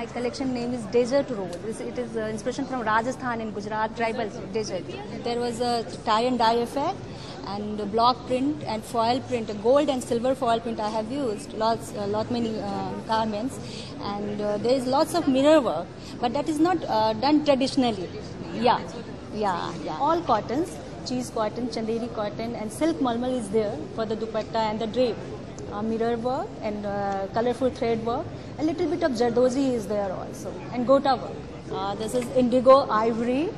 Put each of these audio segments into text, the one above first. My collection name is Desert Road. It is inspiration from Rajasthan and Gujarat tribal desert. There was a tie and dye effect and a block print and foil print, a gold and silver foil print I have used, many garments, and there is lots of mirror work, but that is not done traditionally. Yeah. All cottons, cheese cotton, chanderi cotton and silk malmal is there for the dupatta and the drape. Mirror work and colorful thread work. A little bit of zardozi is there also, and gota work. This is indigo, ivory,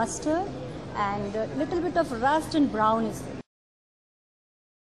mustard, and a little bit of rust and brown is there.